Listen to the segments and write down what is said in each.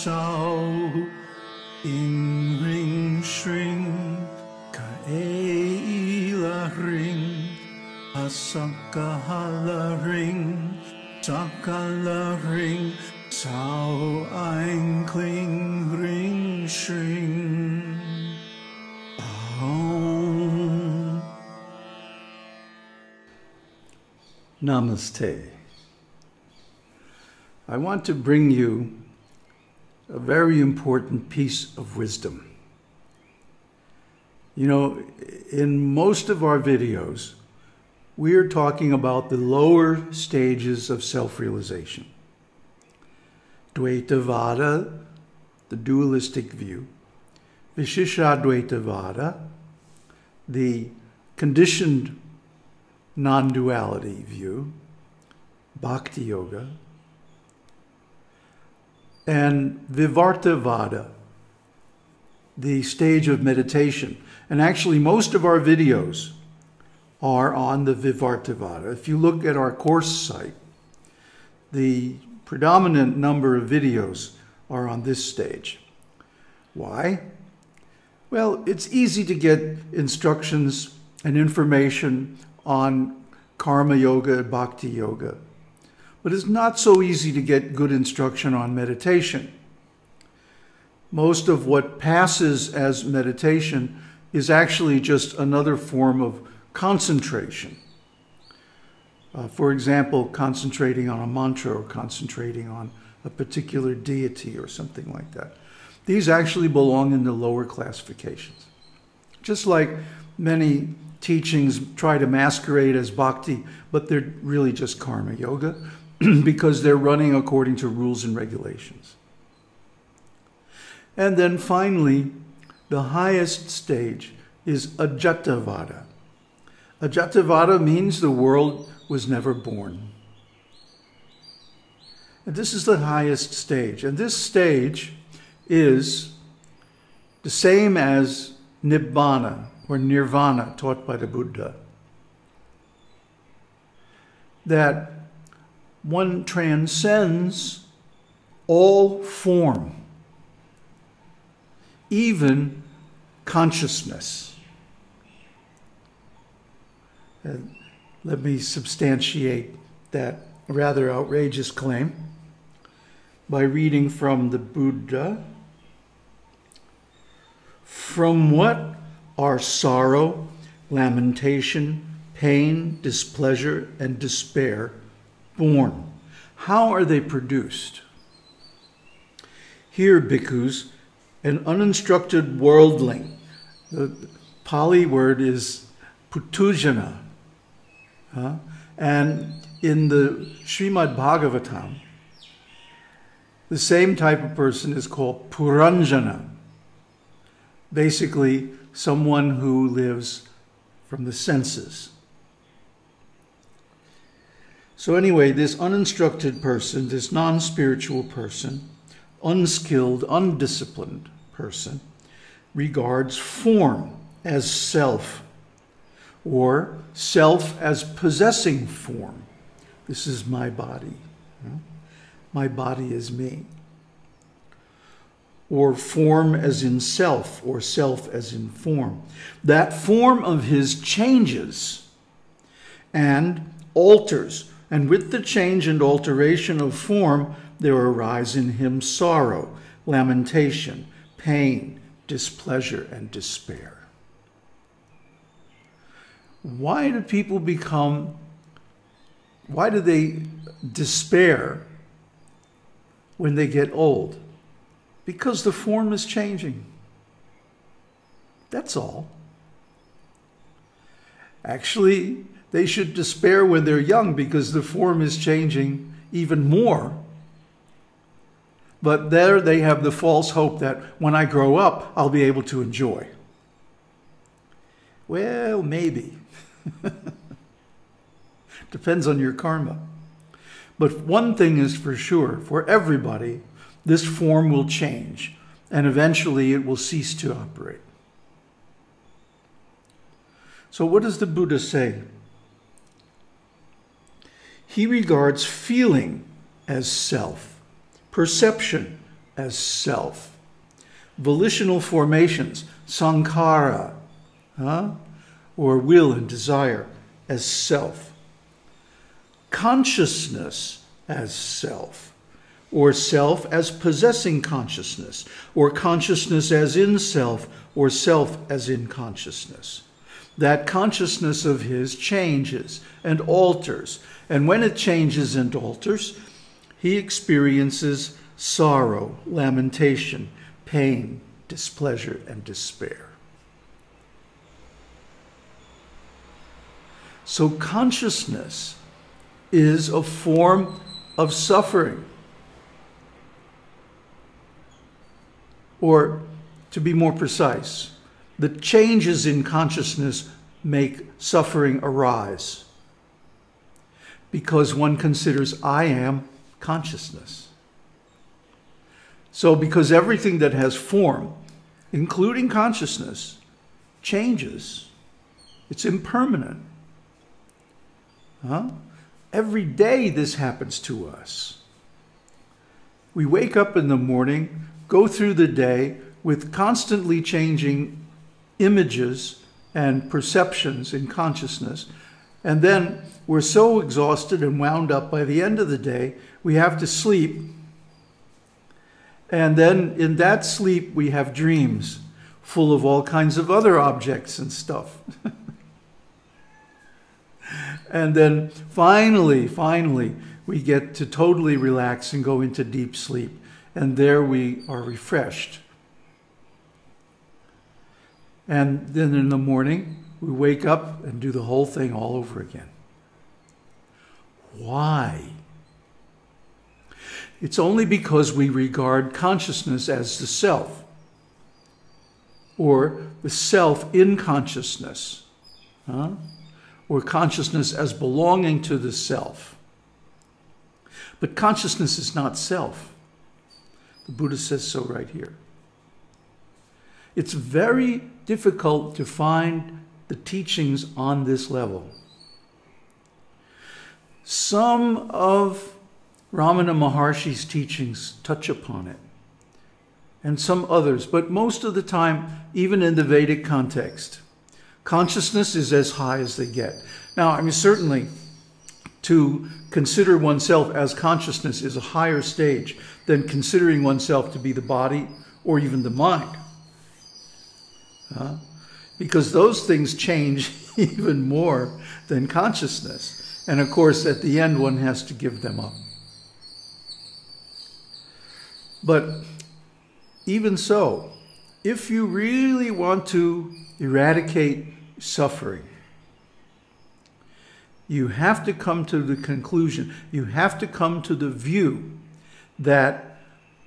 sau in ring shring kaela ring asakahala ring sakala ring sau ein kling ring shring aum. Namaste. I want to bring you a very important piece of wisdom. You know, in most of our videos, we are talking about the lower stages of self-realization. Dvaita-vada, the dualistic view. Vishishadvaita-vada, the conditioned non-duality view. Bhakti yoga. And vivartavada, the stage of meditation. And actually, most of our videos are on the vivartavada. If you look at our course site, the predominant number of videos are on this stage. Why? Well, it's easy to get instructions and information on karma yoga and bhakti yoga. But it's not so easy to get good instruction on meditation. Most of what passes as meditation is actually just another form of concentration. For example, concentrating on a mantra or concentrating on a particular deity or something like that. These actually belong in the lower classifications. Just like many teachings try to masquerade as bhakti, but they're really just karma yoga, because they're running according to rules and regulations. And then finally, the highest stage is Ajatavada. Ajatavada means the world was never born. And this is the highest stage. And this stage is the same as Nibbana or Nirvana taught by the Buddha. That one transcends all form, even consciousness. And let me substantiate that rather outrageous claim by reading from the Buddha. From what are sorrow, lamentation, pain, displeasure, and despair born? How are they produced? Here, bhikkhus, an uninstructed worldling, the Pali word is putujana, and in the Srimad-Bhagavatam, the same type of person is called puranjana, basically someone who lives from the senses. So anyway, this uninstructed person, this non-spiritual person, unskilled, undisciplined person, regards form as self, or self as possessing form. This is my body. My body is me. Or form as in self, or self as in form. That form of his changes and alters. And with the change and alteration of form, there arise in him sorrow, lamentation, pain, displeasure, and despair. Why do they despair when they get old? Because the form is changing. That's all. Actually, they should despair when they're young because the form is changing even more. But there they have the false hope that when I grow up, I'll be able to enjoy. Well, maybe. Depends on your karma. But one thing is for sure, for everybody, this form will change, and eventually it will cease to operate. So what does the Buddha say? He regards feeling as self, perception as self. Volitional formations, sankhara, or will and desire, as self. Consciousness as self, or self as possessing consciousness, or consciousness as in self, or self as in consciousness. That consciousness of his changes and alters, and when it changes and alters, he experiences sorrow, lamentation, pain, displeasure, and despair. So consciousness is a form of suffering. Or, to be more precise, the changes in consciousness make suffering arise, because one considers I am consciousness. So because everything that has form, including consciousness, changes, it's impermanent. Every day this happens to us. We wake up in the morning, go through the day with constantly changing images and perceptions in consciousness, and then we're so exhausted and wound up by the end of the day, we have to sleep, and then in that sleep we have dreams full of all kinds of other objects and stuff. And then finally, we get to totally relax and go into deep sleep. And there we are refreshed. And then in the morning, we wake up and do the whole thing all over again. Why? It's only because we regard consciousness as the self, or the self in consciousness, or consciousness as belonging to the self. But consciousness is not self. The Buddha says so right here. It's very difficult to find the teachings on this level. Some of Ramana Maharshi's teachings touch upon it, and some others, but most of the time, even in the Vedic context, consciousness is as high as they get. Now, I mean, certainly to consider oneself as consciousness is a higher stage than considering oneself to be the body or even the mind. Because those things change even more than consciousness. And of course, at the end, one has to give them up. But even so, if you really want to eradicate suffering, you have to come to the conclusion, you have to come to the view that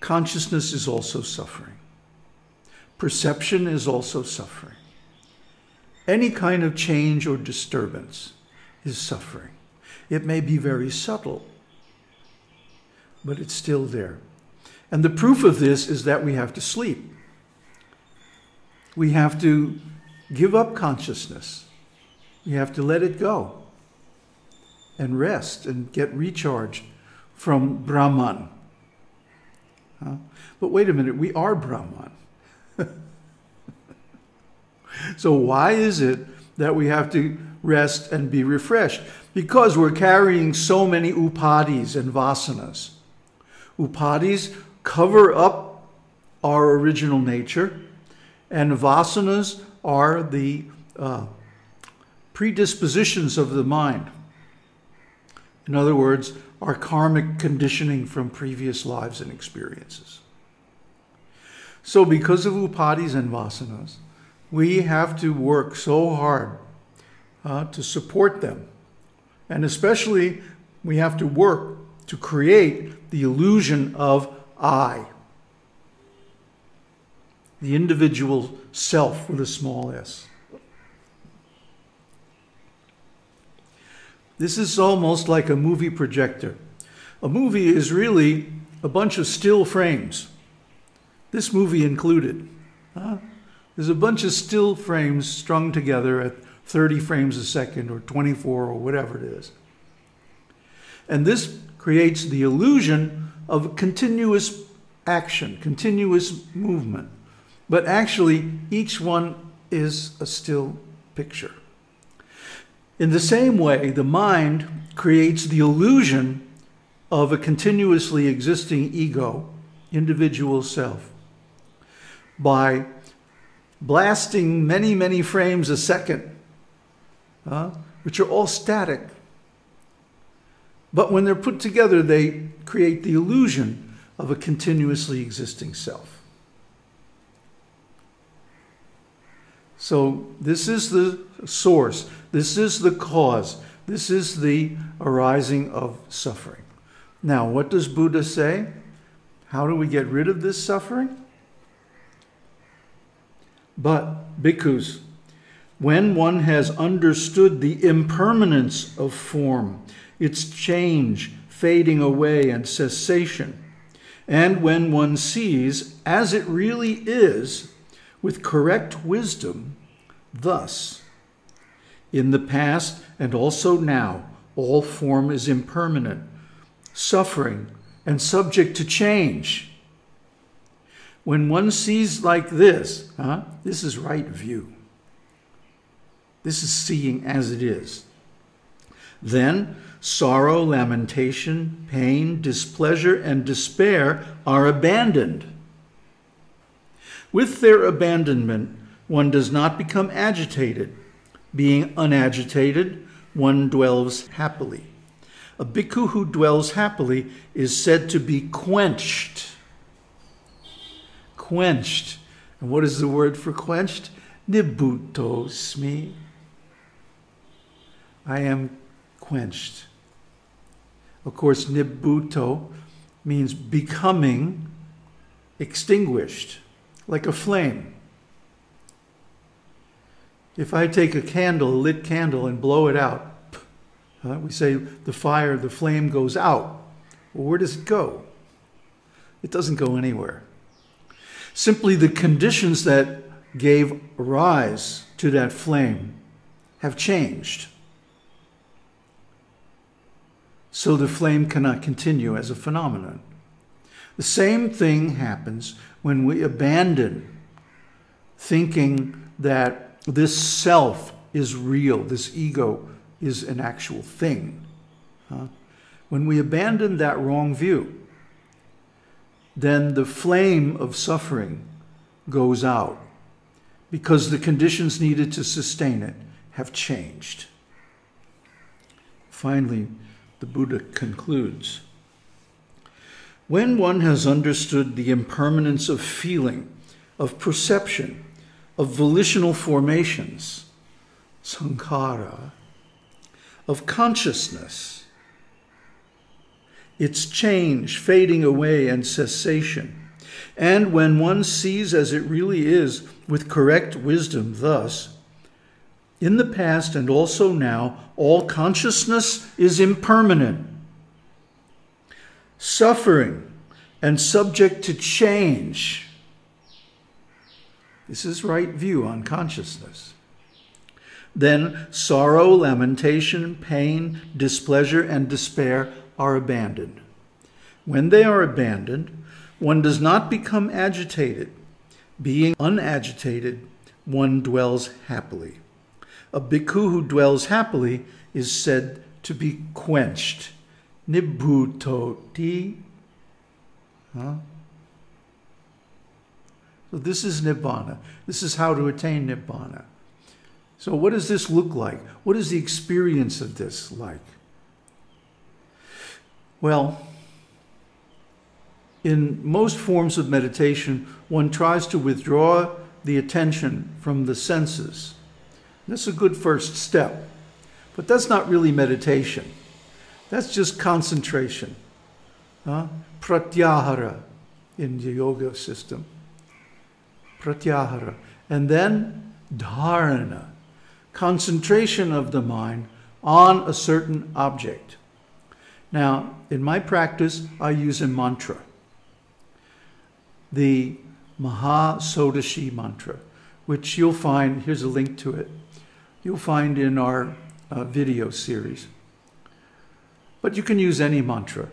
consciousness is also suffering. Perception is also suffering. Any kind of change or disturbance is suffering. It may be very subtle, but it's still there. And the proof of this is that we have to sleep. We have to give up consciousness. We have to let it go and rest and get recharged from Brahman. But wait a minute, we are Brahman. So why is it that we have to rest and be refreshed? Because we're carrying so many upadis and vasanas. Upadis cover up our original nature, and vasanas are the predispositions of the mind. In other words, our karmic conditioning from previous lives and experiences. So because of upadis and vasanas, we have to work so hard to support them. And especially, we have to work to create the illusion of I, the individual self with a small s. This is almost like a movie projector. A movie is really a bunch of still frames, this movie included. There's a bunch of still frames strung together at 30 frames a second or 24 or whatever it is. And this creates the illusion of continuous action, continuous movement. But actually, each one is a still picture. In the same way, the mind creates the illusion of a continuously existing ego, individual self, by blasting many, many frames a second, which are all static. But when they're put together, they create the illusion of a continuously existing self. So this is the source, this is the cause, this is the arising of suffering. Now, what does Buddha say? How do we get rid of this suffering? But, bhikkhus, when one has understood the impermanence of form, its change, fading away, and cessation, and when one sees, as it really is, with correct wisdom, thus, in the past and also now, all form is impermanent, suffering, and subject to change. When one sees like this, this is right view. This is seeing as it is. Then sorrow, lamentation, pain, displeasure, and despair are abandoned. With their abandonment, one does not become agitated. Being unagitated, one dwells happily. A bhikkhu who dwells happily is said to be quenched. Quenched. And what is the word for quenched? Nibbutosmi. I am quenched. Of course, nibbuto means becoming extinguished, like a flame. If I take a candle, a lit candle, and blow it out, we say the fire, the flame goes out. Well, where does it go? It doesn't go anywhere. Simply the conditions that gave rise to that flame have changed. So the flame cannot continue as a phenomenon. The same thing happens when we abandon thinking that this self is real, this ego is an actual thing. When we abandon that wrong view, then the flame of suffering goes out because the conditions needed to sustain it have changed. Finally, the Buddha concludes, when one has understood the impermanence of feeling, of perception, of volitional formations, sankhara, of consciousness, its change, fading away, and cessation. And when one sees as it really is with correct wisdom, thus, in the past and also now, all consciousness is impermanent, suffering, and subject to change. This is right view on consciousness. Then sorrow, lamentation, pain, displeasure, and despair are abandoned. When they are abandoned, one does not become agitated. Being unagitated, one dwells happily. A bhikkhu who dwells happily is said to be quenched. Nibbutoti. So this is Nibbana. This is how to attain Nibbana. So what does this look like? What is the experience of this like? Well, in most forms of meditation, one tries to withdraw the attention from the senses. That's a good first step, but that's not really meditation. That's just concentration, pratyahara in the yoga system, pratyahara, and then dharana. Concentration of the mind on a certain object. Now, in my practice, I use a mantra, the Maha Sodashi mantra, which you'll find, here's a link to it, you'll find in our video series. But you can use any mantra.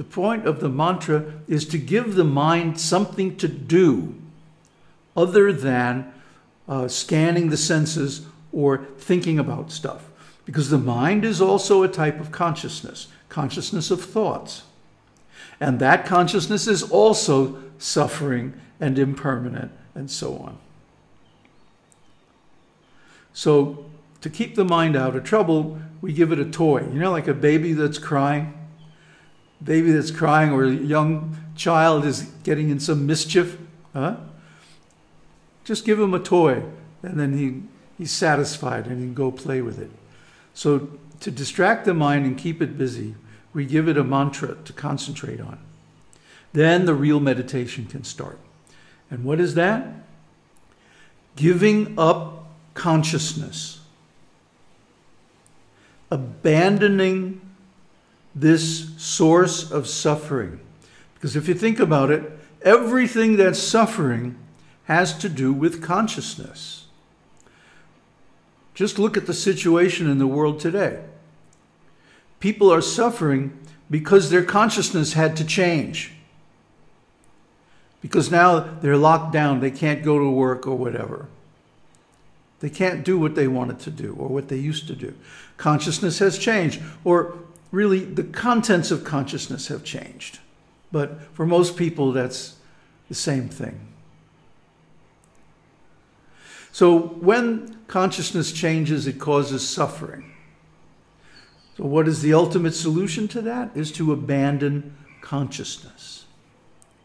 The point of the mantra is to give the mind something to do other than scanning the senses or thinking about stuff. Because the mind is also a type of consciousness, consciousness of thoughts. And that consciousness is also suffering and impermanent and so on. So to keep the mind out of trouble, we give it a toy. You know, like a baby that's crying. Baby that's crying, or a young child is getting in some mischief. Just give him a toy, and then he's satisfied and he can go play with it. So to distract the mind and keep it busy, we give it a mantra to concentrate on. Then the real meditation can start. And what is that? Giving up consciousness. Abandoning this source of suffering. Because if you think about it, everything that's suffering has to do with consciousness. Just look at the situation in the world today. People are suffering because their consciousness had to change. Because now they're locked down, they can't go to work or whatever. They can't do what they wanted to do or what they used to do. Consciousness has changed, or really the contents of consciousness have changed. But for most people, that's the same thing. So when consciousness changes, it causes suffering. So what is the ultimate solution to that? Is to abandon consciousness.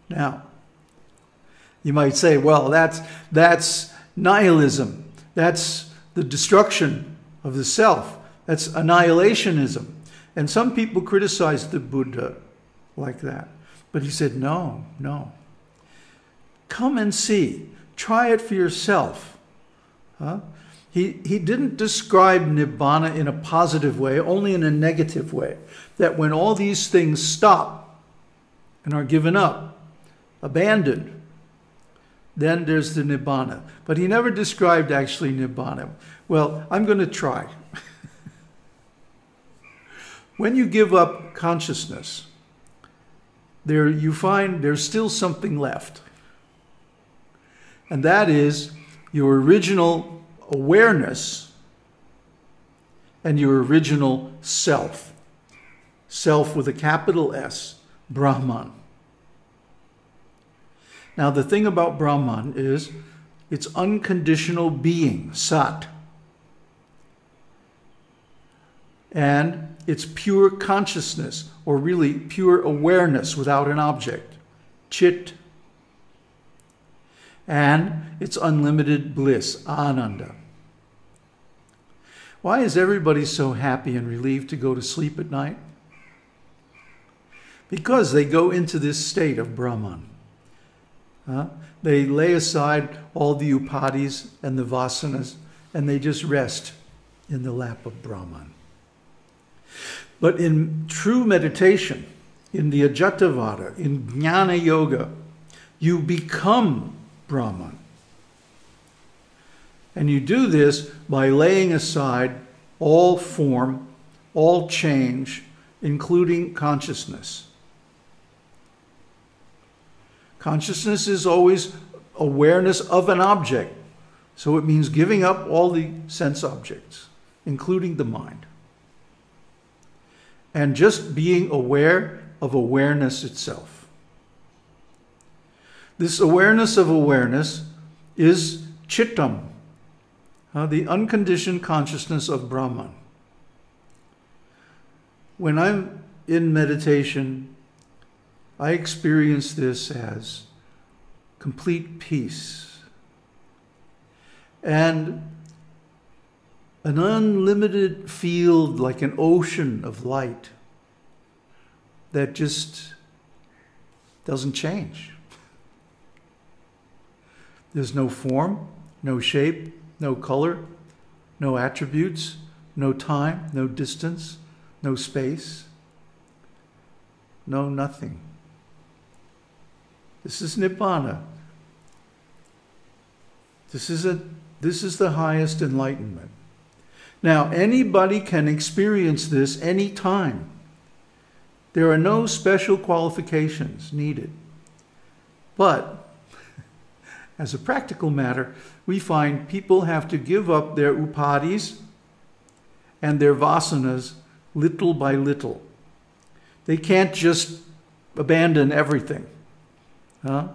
Now, you might say, well, that's nihilism. That's the destruction of the self. That's annihilationism. And some people criticize the Buddha like that. But he said, no, no. Come and see. Try it for yourself. He didn't describe Nibbana in a positive way, only in a negative way. That when all these things stop and are given up, abandoned, then there's the Nibbana. But he never described actually Nibbana. Well, I'm going to try. When you give up consciousness, there you find there's still something left. And that is your original awareness and your original self. Self with a capital S, Brahman. Now the thing about Brahman is it's unconditional being, Sat. And it's pure consciousness, or really pure awareness without an object, Chit. And it's unlimited bliss, Ananda. Why is everybody so happy and relieved to go to sleep at night? Because they go into this state of Brahman. They lay aside all the upadis and the vasanas, and they just rest in the lap of Brahman. But in true meditation, in the Ajatavada, in Jnana Yoga, you become Brahman. And you do this by laying aside all form, all change, including consciousness. Consciousness is always awareness of an object. So it means giving up all the sense objects, including the mind. And just being aware of awareness itself. This awareness of awareness is chittam, the unconditioned consciousness of Brahman. When I'm in meditation, I experience this as complete peace and an unlimited field, like an ocean of light that just doesn't change. There's no form, no shape, no color, no attributes, no time, no distance, no space, no nothing. This is Nibbana. This is the highest enlightenment. Now, anybody can experience this anytime. There are no special qualifications needed. But, as a practical matter, we find people have to give up their upadis and their vasanas little by little. They can't just abandon everything. Huh?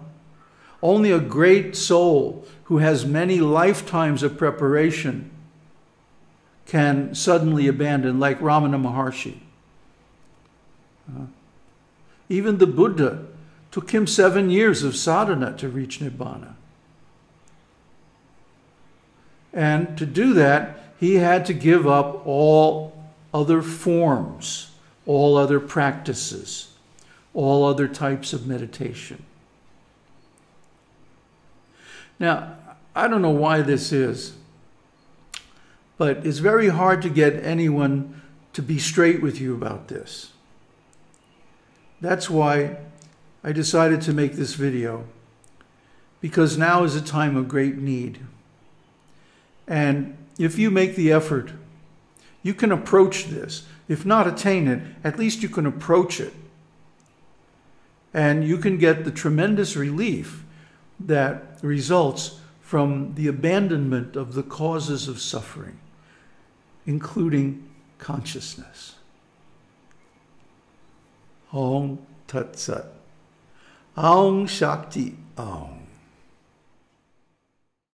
Only a great soul who has many lifetimes of preparation can suddenly abandon, like Ramana Maharshi. Even the Buddha took him 7 years of sadhana to reach Nibbana. And to do that, he had to give up all other forms, all other practices, all other types of meditation. Now, I don't know why this is, but it's very hard to get anyone to be straight with you about this. That's why I decided to make this video, because now is a time of great need. And if you make the effort, you can approach this. If not attain it, at least you can approach it. And you can get the tremendous relief that results from the abandonment of the causes of suffering, including consciousness. Aum Tat Sat. Aum Shakti Aum.